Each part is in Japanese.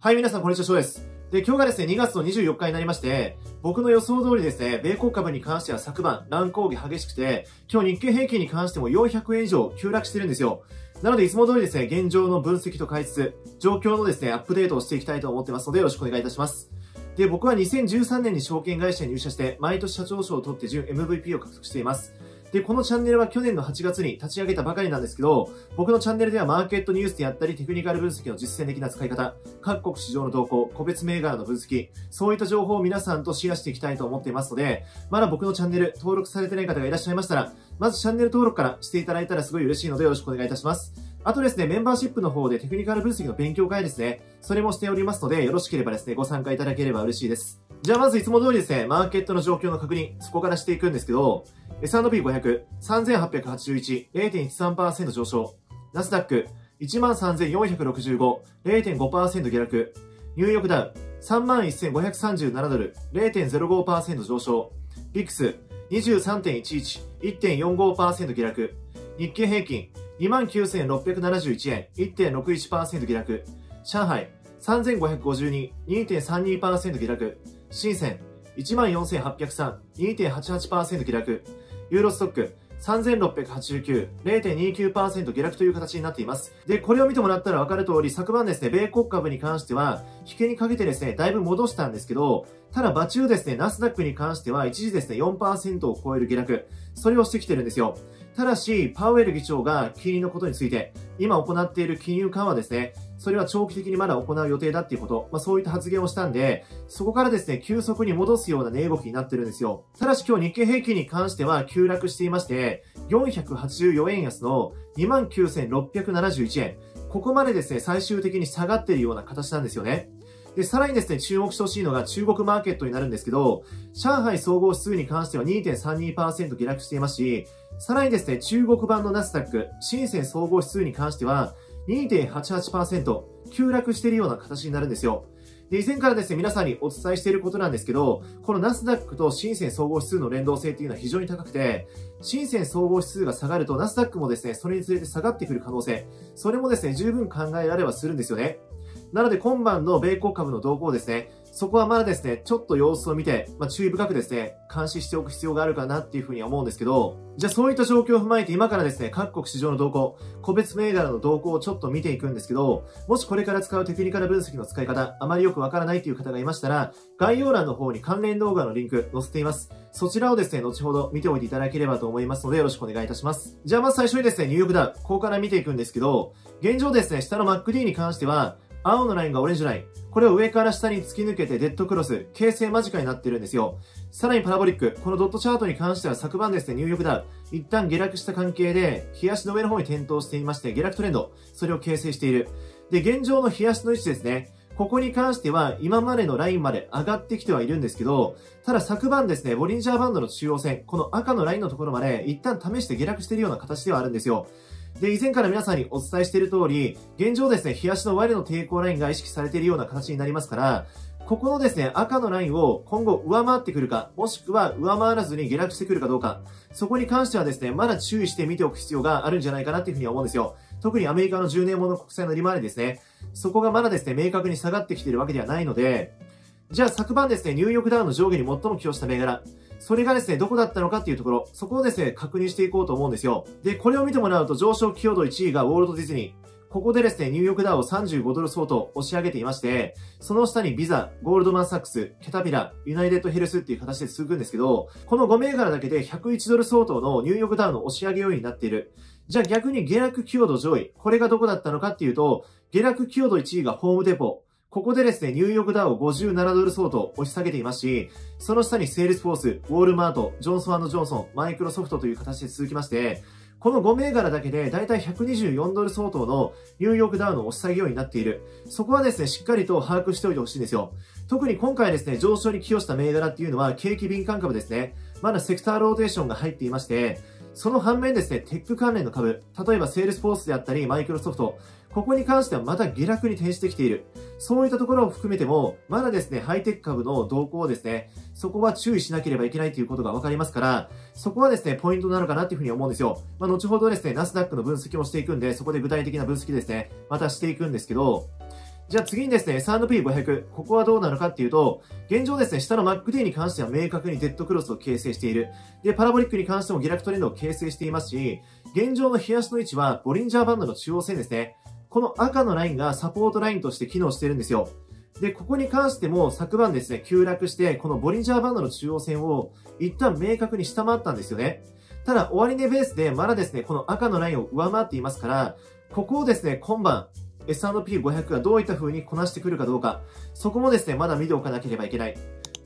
はい、皆さん、こんにちは、翔です。で、今日がですね、2月の24日になりまして、僕の予想通りですね、米国株に関しては昨晩、乱高下激しくて、今日日経平均に関しても400円以上急落してるんですよ。なので、いつも通りですね、現状の分析と解説、状況のですね、アップデートをしていきたいと思ってますので、よろしくお願いいたします。で、僕は2013年に証券会社に入社して、毎年社長賞を取って準 MVP を獲得しています。で、このチャンネルは去年の8月に立ち上げたばかりなんですけど、僕のチャンネルではマーケットニュースであったり、テクニカル分析の実践的な使い方、各国市場の動向、個別銘柄の分析、そういった情報を皆さんとシェアしていきたいと思っていますので、まだ僕のチャンネル登録されてない方がいらっしゃいましたら、まずチャンネル登録からしていただいたらすごい嬉しいのでよろしくお願いいたします。あとですね、メンバーシップの方でテクニカル分析の勉強会ですね、それもしておりますので、よろしければですね、ご参加いただければ嬉しいです。じゃあまずいつも通りですね、マーケットの状況の確認、そこからしていくんですけど、S&P500、3881、0.13% 上昇。ナスダック、13465、0.5% 下落。ニューヨークダウン、31537 ドル、0.05% 上昇。VIX、23.11、1.45% 下落。日経平均、29,671 円、1.61% 下落。上海、3552、2.32% 下落。深セン、14,803、2.88% 下落。ユーロストック、3689、0.29% 下落という形になっています。で、これを見てもらったらわかる通り、昨晩ですね、米国株に関しては、引けにかけてですね、だいぶ戻したんですけど、ただ、場中ですね、ナスダックに関しては、一時ですね、4% を超える下落、それをしてきてるんですよ。ただし、パウエル議長が金利のことについて、今行っている金融緩和ですね、それは長期的にまだ行う予定だっていうこと、そういった発言をしたんで、そこからですね、急速に戻すような値動きになってるんですよ。ただし今日日経平均に関しては急落していまして、484円安の 29,671 円。ここまでですね、最終的に下がっているような形なんですよね。で、さらにですね、注目してほしいのが中国マーケットになるんですけど、上海総合指数に関しては 2.32% 下落していますし、さらにですね、中国版のナスダック、深セン総合指数に関しては 2.88% 急落しているような形になるんですよ。で、以前からですね、皆さんにお伝えしていることなんですけど、このナスダックと深セン総合指数の連動性っていうのは非常に高くて、深セン総合指数が下がるとナスダックもですね、それにつれて下がってくる可能性、それもですね、十分考えられはするんですよね。なので今晩の米国株の動向ですね、そこはまだですね、ちょっと様子を見て、注意深くですね、監視しておく必要があるかなっていうふうに思うんですけど、じゃあそういった状況を踏まえて今からですね、各国市場の動向、個別銘柄の動向をちょっと見ていくんですけど、もしこれから使うテクニカル分析の使い方、あまりよくわからないという方がいましたら、概要欄の方に関連動画のリンク載せています。そちらをですね、後ほど見ておいていただければと思いますので、よろしくお願いいたします。じゃあまず最初にですね、ニューヨークダウ、ここから見ていくんですけど、現状ですね、下の MACD に関しては、青のラインがオレンジライン。これを上から下に突き抜けてデッドクロス、形成間近になってるんですよ。さらにパラボリック。このドットチャートに関しては昨晩ですね、ニューヨークダウ。一旦下落した関係で、日足の上の方に点灯していまして、下落トレンド。それを形成している。で、現状の日足の位置ですね。ここに関しては、今までのラインまで上がってきてはいるんですけど、ただ昨晩ですね、ボリンジャーバンドの中央線、この赤のラインのところまで、一旦試して下落しているような形ではあるんですよ。で、以前から皆さんにお伝えしている通り、現状ですね、日足の終値の抵抗ラインが意識されているような形になりますから、ここのですね、赤のラインを今後上回ってくるか、もしくは上回らずに下落してくるかどうか、そこに関してはですね、まだ注意して見ておく必要があるんじゃないかなっていうふうに思うんですよ。特にアメリカの10年物国債の利回りですね。そこがまだですね、明確に下がってきているわけではないので、じゃあ昨晩ですね、ニューヨークダウの上下に最も寄与した銘柄、それがですね、どこだったのかっていうところ、そこをですね、確認していこうと思うんですよ。で、これを見てもらうと上昇寄与度1位がウォールト・ディズニー。ここでですね、ニューヨークダウを35ドル相当押し上げていまして、その下にビザ、ゴールドマンサックス、キャタピラ、ユナイテッドヘルスっていう形で続くんですけど、この5銘柄だけで101ドル相当のニューヨークダウの押し上げ要因になっている。じゃあ逆に下落寄与度上位、これがどこだったのかっていうと、下落寄与度1位がホームデポ。ここでですね、ニューヨークダウを57ドル相当押し下げていますし、その下にセールスフォース、ウォールマート、ジョンソン&ジョンソン、マイクロソフトという形で続きまして、この5銘柄だけでだいたい124ドル相当のニューヨークダウの押し下げようになっている。そこはですね、しっかりと把握しておいてほしいんですよ。特に今回ですね、上昇に寄与した銘柄っていうのは景気敏感株ですね。まだセクターローテーションが入っていまして、その反面ですね、テック関連の株、例えばセールスフォースであったり、マイクロソフト、ここに関してはまた下落に転じてきている。そういったところを含めても、まだですね、ハイテク株の動向をですね、そこは注意しなければいけないということがわかりますから、そこはですね、ポイントなのかなというふうに思うんですよ。後ほどですね、ナスダックの分析もしていくんで、そこで具体的な分析ですね、またしていくんですけど、じゃあ次にですね、S&P500。ここはどうなのかっていうと、現状ですね、下の MACD に関しては明確にデッドクロスを形成している。で、パラボリックに関しても下落トレンドを形成していますし、現状の冷やしの位置はボリンジャーバンドの中央線ですね。この赤のラインがサポートラインとして機能してるんですよ。で、ここに関しても昨晩ですね、急落して、このボリンジャーバンドの中央線を一旦明確に下回ったんですよね。ただ、終値ベースでまだですね、この赤のラインを上回っていますから、ここをですね、今晩、S&P500 がどういった風にこなしてくるかどうか、そこもですね、まだ見ておかなければいけない。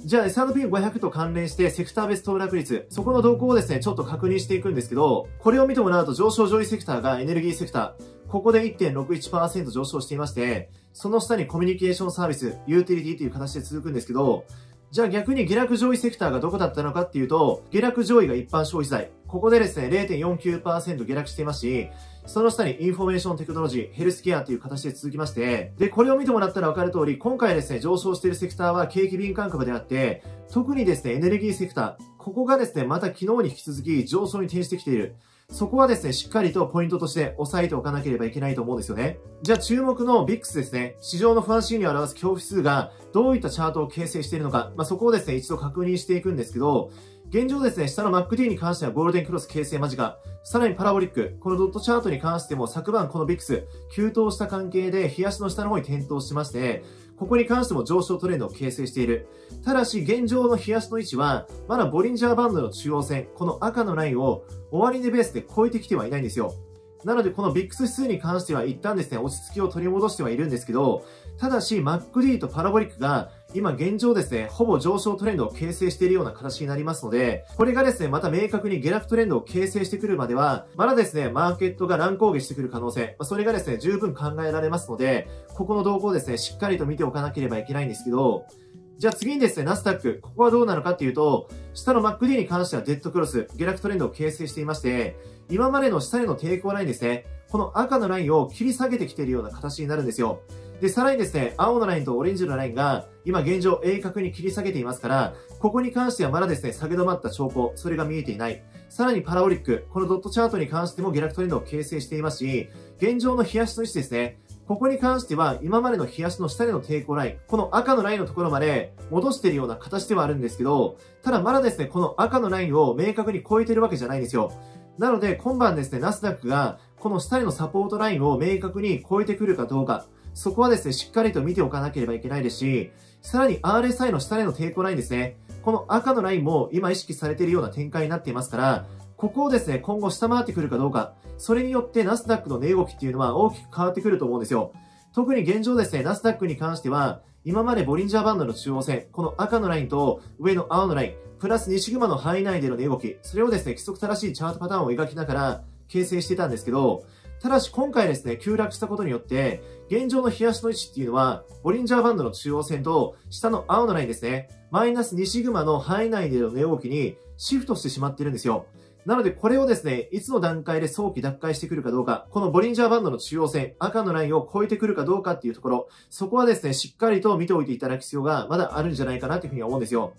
じゃあ S&P500 と関連してセクター別騰落率、そこの動向をですね、ちょっと確認していくんですけど、これを見てもらうと上昇上位セクターがエネルギーセクター、ここで 1.61% 上昇していまして、その下にコミュニケーションサービス、ユーティリティという形で続くんですけど、じゃあ逆に下落上位セクターがどこだったのかっていうと、下落上位が一般消費財。ここでですね、0.49% 下落していますし、その下にインフォメーションテクノロジー、ヘルスケアという形で続きまして、で、これを見てもらったらわかる通り、今回ですね、上昇しているセクターは景気敏感株であって、特にですね、エネルギーセクター、ここがですね、また昨日に引き続き上昇に転じてきている。そこはですね、しっかりとポイントとして押さえておかなければいけないと思うんですよね。じゃあ注目の VIX ですね。市場の不安心理を表す恐怖指数がどういったチャートを形成しているのか、そこをですね、一度確認していくんですけど、現状ですね、下の MACD に関してはゴールデンクロス形成間近。さらにパラボリック。このドットチャートに関しても昨晩この VIX、急騰した関係で冷やしの下の方に転倒しまして、ここに関しても上昇トレンドを形成している。ただし、現状の冷やしの位置は、まだボリンジャーバンドの中央線、この赤のラインを終値ベースで超えてきてはいないんですよ。なので、この VIX 指数に関しては一旦ですね、落ち着きを取り戻してはいるんですけど、ただし、MACD とパラボリックが、今現状ですね、ほぼ上昇トレンドを形成しているような形になりますので、これがですね、また明確に下落トレンドを形成してくるまでは、まだですね、マーケットが乱高下してくる可能性、それがですね、十分考えられますので、ここの動向をですね、しっかりと見ておかなければいけないんですけど、じゃあ次にですね、ナスダック。ここはどうなのかっていうと、下の MACD に関してはデッドクロス、下落トレンドを形成していまして、今までの下への抵抗ラインですね、この赤のラインを切り下げてきているような形になるんですよ。で、さらにですね、青のラインとオレンジのラインが、今現状鋭角に切り下げていますから、ここに関してはまだですね、下げ止まった兆候、それが見えていない。さらにパラオリック、このドットチャートに関しても下落トレンドを形成していますし、現状の冷やしの位置ですね、ここに関しては、今までの冷やしの下での抵抗ライン、この赤のラインのところまで戻しているような形ではあるんですけど、ただまだですね、この赤のラインを明確に超えているわけじゃないんですよ。なので、今晩ですね、ナスダックが、この下でのサポートラインを明確に超えてくるかどうか、そこはですね、しっかりと見ておかなければいけないですし、さらに RSI の下での抵抗ラインですね、この赤のラインも今意識されているような展開になっていますから、ここをですね、今後下回ってくるかどうか、それによってナスダックの値動きっていうのは大きく変わってくると思うんですよ。特に現状ですね、ナスダックに関しては、今までボリンジャーバンドの中央線、この赤のラインと上の青のライン、プラス2シグマの範囲内での値動き、それをですね、規則正しいチャートパターンを描きながら形成してたんですけど、ただし今回ですね、急落したことによって、現状の冷やしの位置っていうのは、ボリンジャーバンドの中央線と下の青のラインですね、マイナス2シグマの範囲内での値動きにシフトしてしまっているんですよ。なので、これをですね、いつの段階で早期奪回してくるかどうか、このボリンジャーバンドの中央線、赤のラインを越えてくるかどうかっていうところ、そこはですね、しっかりと見ておいていただく必要がまだあるんじゃないかなというふうに思うんですよ。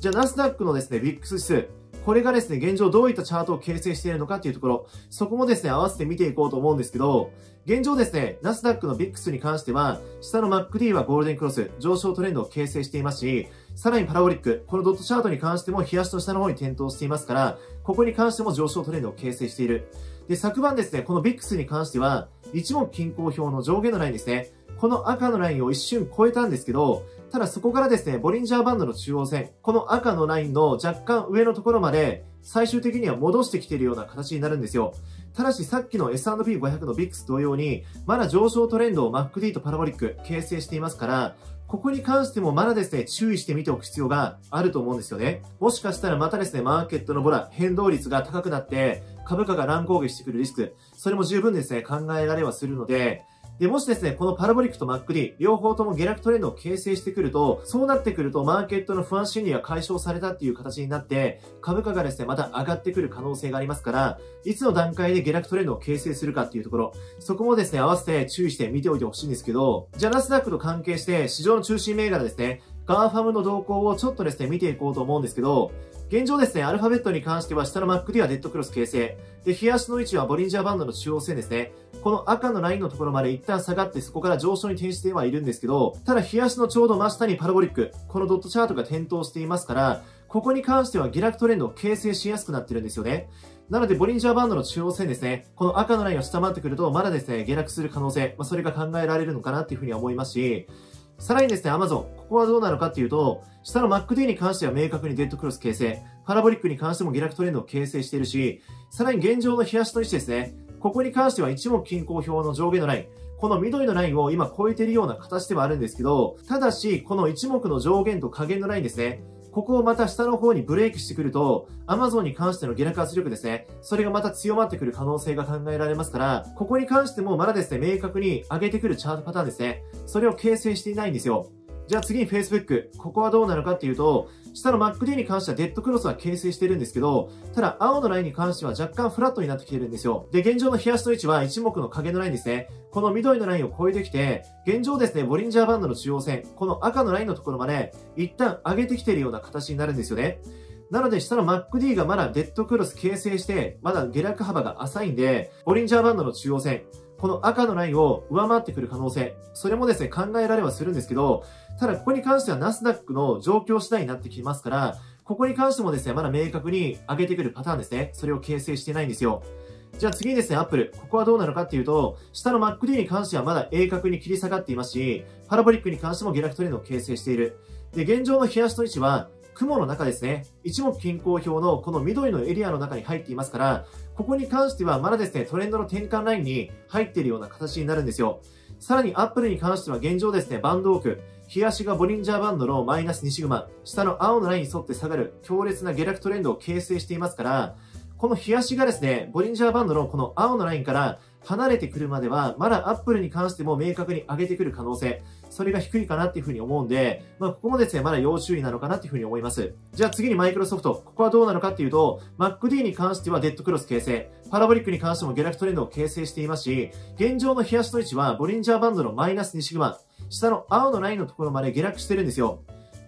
じゃあ、ナスダックのですね、VIX 指数。これがですね、現状どういったチャートを形成しているのかっていうところ、そこもですね、合わせて見ていこうと思うんですけど、現状ですね、ナスダックの VIX に関しては、下の MACD はゴールデンクロス、上昇トレンドを形成していますし、さらにパラボリック、このドットチャートに関しても冷やしと下の方に転倒していますから、ここに関しても上昇トレンドを形成している。で、昨晩ですね、この VIX に関しては、一目均衡表の上下のラインですね、この赤のラインを一瞬超えたんですけど、ただそこからですね、ボリンジャーバンドの中央線、この赤のラインの若干上のところまで、最終的には戻してきているような形になるんですよ。ただしさっきの S&P500 の VIX 同様に、まだ上昇トレンドを MACD とパラボリック形成していますから、ここに関してもまだですね、注意して見ておく必要があると思うんですよね。もしかしたらまたですね、マーケットのボラ、変動率が高くなって、株価が乱高下してくるリスク、それも十分ですね、考えられはするので、で、もしですね、このパラボリックと MACD、両方とも下落トレンドを形成してくると、そうなってくるとマーケットの不安心理が解消されたっていう形になって、株価がですね、また上がってくる可能性がありますから、いつの段階で下落トレンドを形成するかっていうところ、そこもですね、合わせて注意して見ておいてほしいんですけど、じゃあナスダックと関係して、市場の中心銘柄ですね、ガンファムの動向をちょっとですね、見ていこうと思うんですけど、現状ですね、アルファベットに関しては下の MACD はデッドクロス形成。で、日足の位置はボリンジャーバンドの中央線ですね。この赤のラインのところまで一旦下がって、そこから上昇に転してはいるんですけど、ただ日足のちょうど真下にパラボリック、このドットチャートが点灯していますから、ここに関しては下落トレンドを形成しやすくなってるんですよね。なので、ボリンジャーバンドの中央線ですね、この赤のラインを下回ってくると、まだですね、下落する可能性、それが考えられるのかなっていうふうには思いますし、さらにですね、Amazon、ここはどうなのかっていうと、下の MACD に関しては明確にデッドクロス形成、パラボリックに関しても下落トレンドを形成しているし、さらに現状の日足の位置ですね、ここに関しては一目均衡表の上下のライン、この緑のラインを今超えているような形ではあるんですけど、ただし、この一目の上限と下限のラインですね、ここをまた下の方にブレーキしてくると、Amazon に関しての下落圧力ですね、それがまた強まってくる可能性が考えられますから、ここに関してもまだですね、明確に上げてくるチャートパターンですね、それを形成していないんですよ。じゃあ次に Facebook、ここはどうなのかっていうと、下の MACD に関してはデッドクロスは形成しているんですけど、ただ青のラインに関しては若干フラットになってきてるんですよ。で、現状の日足の位置は一目の影のラインですね。この緑のラインを超えてきて、現状ですね、ボリンジャーバンドの中央線、この赤のラインのところまで一旦上げてきているような形になるんですよね。なので、下の MACD がまだデッドクロス形成して、まだ下落幅が浅いんで、ボリンジャーバンドの中央線、この赤のラインを上回ってくる可能性、それもですね、考えられはするんですけど、ただここに関してはナスダックの状況次第になってきますから、ここに関してもですね、まだ明確に上げてくるパターンですね、それを形成してないんですよ。じゃあ次にですね、アップル。ここはどうなのかっていうと、下の MACD に関してはまだ鋭角に切り下がっていますし、パラボリックに関しても下落トレンドを形成している。で、現状の日足の位置は、雲の中ですね、一目均衡表のこの緑のエリアの中に入っていますから、ここに関してはまだですね、トレンドの転換ラインに入っているような形になるんですよ。さらにアップルに関しては現状ですね、バンド奥、日足がボリンジャーバンドのマイナス2シグマ、下の青のラインに沿って下がる強烈な下落トレンドを形成していますから、この日足がですね、ボリンジャーバンドのこの青のラインから離れてくるまでは、まだアップルに関しても明確に上げてくる可能性、それが低いかなっていうふうに思うんで、ここもですね、まだ要注意なのかなっていうふうに思います。じゃあ次にマイクロソフト。ここはどうなのかっていうと、MACD に関してはデッドクロス形成。パラボリックに関しても下落トレンドを形成していますし、現状の日足の位置はボリンジャーバンドのマイナス2シグマ。下の青のラインのところまで下落してるんですよ。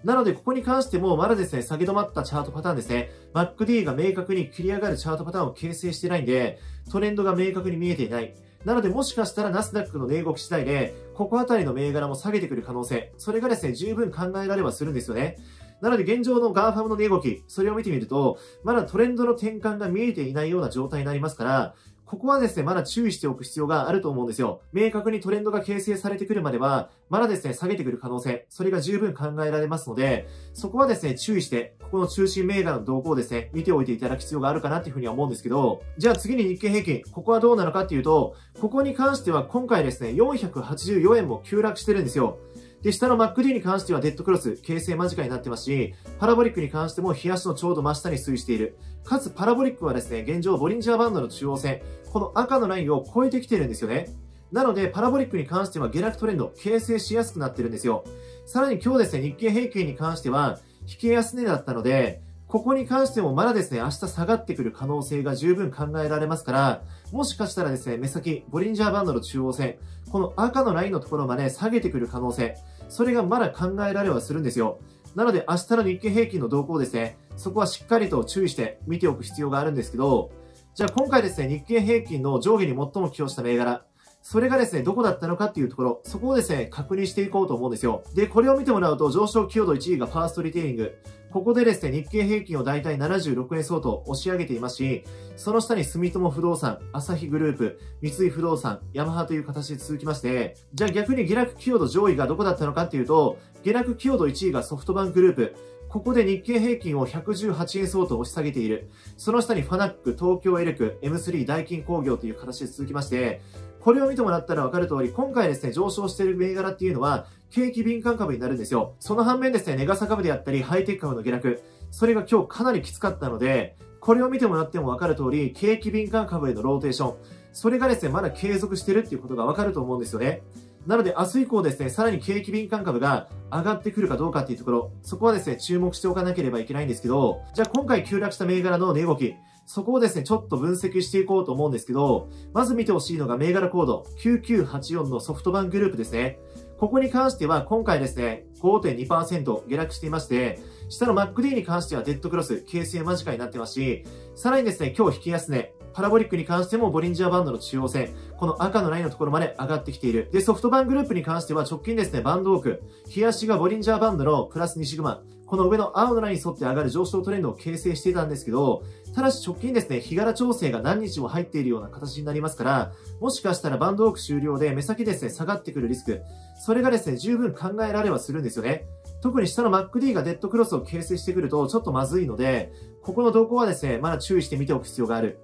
なので、ここに関しても、まだですね、下げ止まったチャートパターンですね。MACD が明確に切り上がるチャートパターンを形成してないんで、トレンドが明確に見えていない。なので、もしかしたらナスダックの値動き次第で、ここあたりの銘柄も下げてくる可能性、それがですね、十分考えられはするんですよね。なので、現状のガーファムの値動き、それを見てみると、まだトレンドの転換が見えていないような状態になりますから、ここはですね、まだ注意しておく必要があると思うんですよ。明確にトレンドが形成されてくるまでは、まだですね、下げてくる可能性、それが十分考えられますので、そこはですね、注意して、ここの中心銘柄の動向をですね、見ておいていただく必要があるかなっていうふうには思うんですけど、じゃあ次に日経平均、ここはどうなのかっていうと、ここに関しては今回ですね、484円も急落してるんですよ。で、下の MACD に関してはデッドクロス、形成間近になってますし、パラボリックに関しても日足のちょうど真下に推移している。かつ、パラボリックはですね、現状ボリンジャーバンドの中央線、この赤のラインを越えてきてるんですよね。なので、パラボリックに関しては下落トレンド、形成しやすくなってるんですよ。さらに今日ですね、日経平均に関しては、引け安値だったので、ここに関してもまだですね、明日下がってくる可能性が十分考えられますから、もしかしたらですね、目先、ボリンジャーバンドの中央線、この赤のラインのところまで下げてくる可能性、それがまだ考えられはするんですよ。なので、明日の日経平均の動向ですね、そこはしっかりと注意して見ておく必要があるんですけど、じゃあ今回ですね、日経平均の上下に最も寄与した銘柄、それがですね、どこだったのかっていうところ、そこをですね、確認していこうと思うんですよ。で、これを見てもらうと、上昇寄与度1位がファーストリテイリング。ここでですね、日経平均をだいたい76円相当押し上げていますし、その下に住友不動産、アサヒグループ、三井不動産、ヤマハという形で続きまして、じゃあ逆に下落寄与度上位がどこだったのかっていうと、下落寄与度1位がソフトバンクグループ。ここで日経平均を118円相当押し下げている。その下にファナック、東京エレク、M3、ダイキン工業という形で続きまして、これを見てもらったらわかる通り、今回ですね、上昇している銘柄っていうのは、景気敏感株になるんですよ。その反面ですね、値傘株であったり、ハイテク株の下落、それが今日かなりきつかったので、これを見てもらってもわかる通り、景気敏感株へのローテーション、それがですね、まだ継続してるっていうことがわかると思うんですよね。なので明日以降ですね、さらに景気敏感株が上がってくるかどうかっていうところ、そこはですね、注目しておかなければいけないんですけど、じゃあ今回急落した銘柄の値動き、そこをですね、ちょっと分析していこうと思うんですけど、まず見てほしいのが銘柄コード9984のソフトバンクグループですね。ここに関しては今回ですね、5.2% 下落していまして、下の MACD に関してはデッドクロス、形成間近になってますし、さらにですね、今日引き安値、パラボリックに関してもボリンジャーバンドの中央線、この赤のラインのところまで上がってきている。で、ソフトバンクグループに関しては直近ですね、バンド多く、日足がボリンジャーバンドのプラス2シグマ、この上の青のラインに沿って上がる上昇トレンドを形成していたんですけど、ただし直近ですね、日柄調整が何日も入っているような形になりますから、もしかしたらバンド多く終了で目先ですね、下がってくるリスク、それがですね、十分考えられはするんですよね。特に下の MACD がデッドクロスを形成してくるとちょっとまずいので、ここの動向はですね、まだ注意して見ておく必要がある。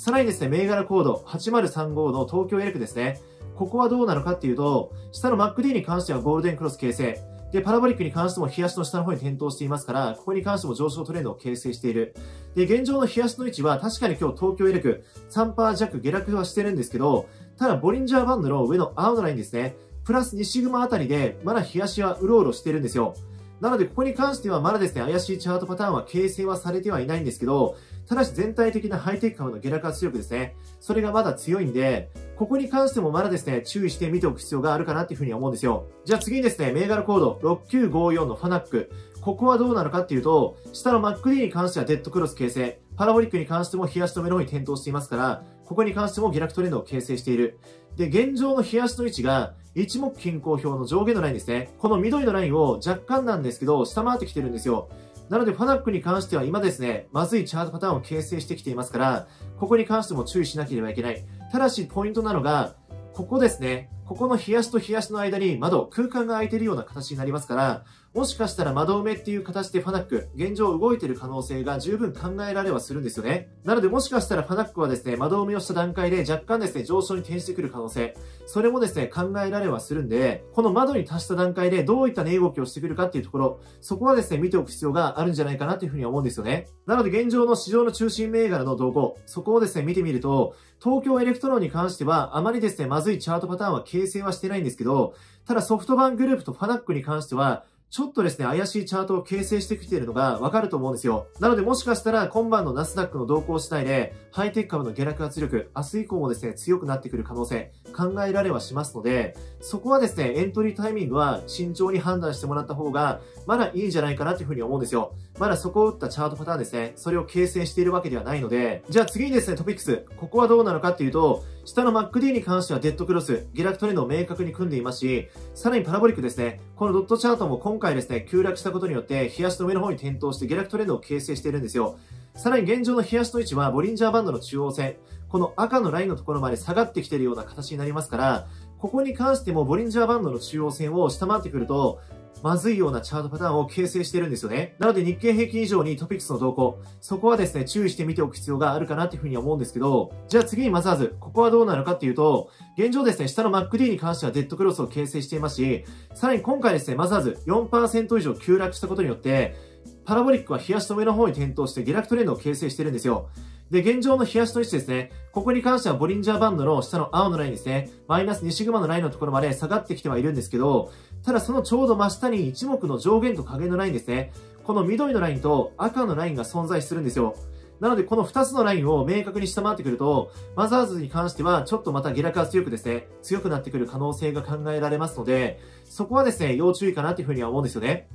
さらにですね、銘柄コード8035の東京エレクですね。ここはどうなのかっていうと、下の MACD に関してはゴールデンクロス形成。で、パラボリックに関しても日足の下の方に点灯していますから、ここに関しても上昇トレンドを形成している。で、現状の日足の位置は確かに今日東京エレク 3% 弱下落はしてるんですけど、ただボリンジャーバンドの上の青のラインですね。プラス2シグマあたりで、まだ日足はうろうろしてるんですよ。なので、ここに関してはまだですね、怪しいチャートパターンは形成はされてはいないんですけど、ただし全体的なハイテク株の下落圧力ですね。それがまだ強いんで、ここに関してもまだですね、注意して見ておく必要があるかなっていうふうに思うんですよ。じゃあ次にですね、銘柄コード6954のファナック。ここはどうなのかっていうと、下の MACD に関してはデッドクロス形成。パラボリックに関しても日足の目の方に点灯していますから、ここに関しても下落トレンドを形成している。で、現状の日足の位置が、一目均衡表の上下のラインですね。この緑のラインを若干なんですけど、下回ってきてるんですよ。なので、ファナックに関しては今ですね、まずいチャートパターンを形成してきていますから、ここに関しても注意しなければいけない。ただし、ポイントなのが、ここですね。ここの日足と日足の間に窓、空間が空いているような形になりますから、もしかしたら窓埋めっていう形でファナック、現状動いている可能性が十分考えられはするんですよね。なのでもしかしたらファナックはですね、窓埋めをした段階で若干ですね、上昇に転してくる可能性、それもですね、考えられはするんで、この窓に達した段階でどういった値動きをしてくるかっていうところ、そこはですね、見ておく必要があるんじゃないかなというふうに思うんですよね。なので現状の市場の中心銘柄の動向、そこをですね、見てみると、東京エレクトロンに関してはあまりですね、まずいチャートパターンは形成はしてないんですけど、ただソフトバンクグループとファナックに関しては、ちょっとですね、怪しいチャートを形成してきているのがわかると思うんですよ。なのでもしかしたら今晩のナスダックの動向次第で、ハイテク株の下落圧力、明日以降もですね、強くなってくる可能性、考えられはしますので、そこはですね、エントリータイミングは慎重に判断してもらった方が、まだいいんじゃないかなというふうに思うんですよ。まだそこを打ったチャートパターンですね、それを形成しているわけではないので、じゃあ次にですね、トピックス、ここはどうなのかっていうと、下の MACD に関してはデッドクロス、下落トレンドを明確に組んでいますし、さらにパラボリックですね、このドットチャートも今回ですね、急落したことによって、日足の上の方に点灯して下落トレンドを形成しているんですよ。さらに現状の日足の位置は、ボリンジャーバンドの中央線、この赤のラインのところまで下がってきているような形になりますから、ここに関してもボリンジャーバンドの中央線を下回ってくると、まずいようなチャートパターンを形成しているんですよね。なので日経平均以上にトピックスの動向、そこはですね、注意して見ておく必要があるかなというふうに思うんですけど、じゃあ次にマザーズ、ここはどうなのかっていうと、現状ですね、下の MACD に関してはデッドクロスを形成していますし、さらに今回ですね、マザーズ 4% 以上急落したことによって、パラボリックは日足の上の方に点灯して下落トレンドを形成しているんですよ。で、現状の日足の位置ですね。ここに関してはボリンジャーバンドの下の青のラインですね。マイナス2シグマのラインのところまで下がってきてはいるんですけど、ただそのちょうど真下に一目の上限と下限のラインですね。この緑のラインと赤のラインが存在するんですよ。なのでこの2つのラインを明確に下回ってくると、マザーズに関してはちょっとまた下落圧力ですね、強くなってくる可能性が考えられますので、そこはですね、要注意かなというふうには思うんですよね。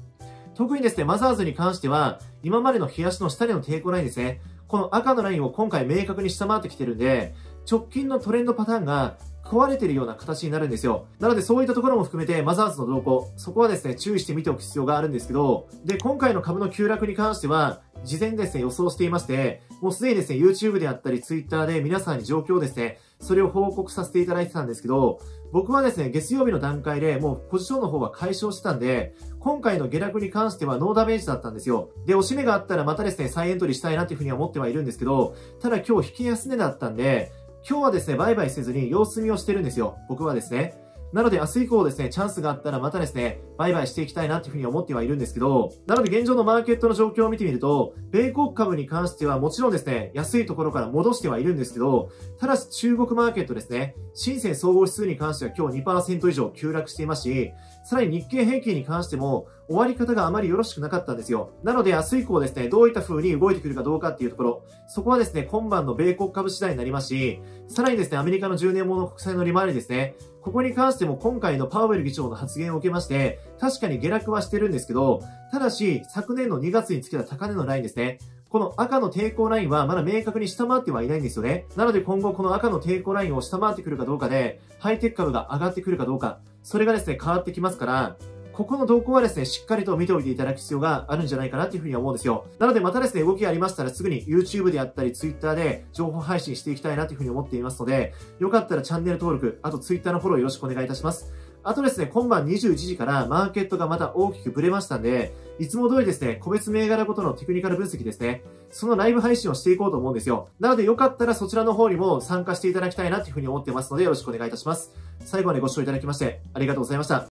特にですね、マザーズに関しては、今までの日足の下での抵抗ラインですね。この赤のラインを今回明確に下回ってきてるんで、直近のトレンドパターンが壊れてるような形になるんですよ。なのでそういったところも含めてマザーズの動向、そこはですね、注意して見ておく必要があるんですけど、で、今回の株の急落に関しては、事前ですね、予想していまして、もうすでにですね、YouTube であったり Twitter で皆さんに状況をですね、それを報告させていただいてたんですけど、僕はですね、月曜日の段階でもうポジションの方は解消してたんで、今回の下落に関してはノーダメージだったんですよ。で、押し目があったらまたですね、再エントリーしたいなというふうには思ってはいるんですけど、ただ今日引き安値だったんで、今日はですね、売買せずに様子見をしてるんですよ。僕はですね。なので明日以降ですね、チャンスがあったらまたですね、売買していきたいなというふうに思ってはいるんですけど、なので現状のマーケットの状況を見てみると、米国株に関してはもちろんですね、安いところから戻してはいるんですけど、ただし中国マーケットですね、深セン総合指数に関しては今日 2% 以上急落していますし、さらに日経平均に関しても、終わり方があまりよろしくなかったんですよ。なので明日以降ですね、どういった風に動いてくるかどうかっていうところ、そこはですね、今晩の米国株次第になりますし、さらにですね、アメリカの10年物国債の利回りですね、ここに関しても今回のパウエル議長の発言を受けまして、確かに下落はしてるんですけど、ただし、昨年の2月につけた高値のラインですね。この赤の抵抗ラインはまだ明確に下回ってはいないんですよね。なので今後この赤の抵抗ラインを下回ってくるかどうかで、ハイテク株が上がってくるかどうか、それがですね、変わってきますから、ここの動向はですね、しっかりと見ておいていただく必要があるんじゃないかなっていうふうに思うんですよ。なのでまたですね、動きがありましたらすぐに YouTube であったり Twitter で情報配信していきたいなというふうに思っていますので、よかったらチャンネル登録、あと Twitter のフォローよろしくお願いいたします。あとですね、今晩21時からマーケットがまた大きくブレましたんで、いつも通りですね、個別銘柄ごとのテクニカル分析ですね、そのライブ配信をしていこうと思うんですよ。なのでよかったらそちらの方にも参加していただきたいなというふうに思ってますので、よろしくお願いいたします。最後までご視聴いただきましてありがとうございました。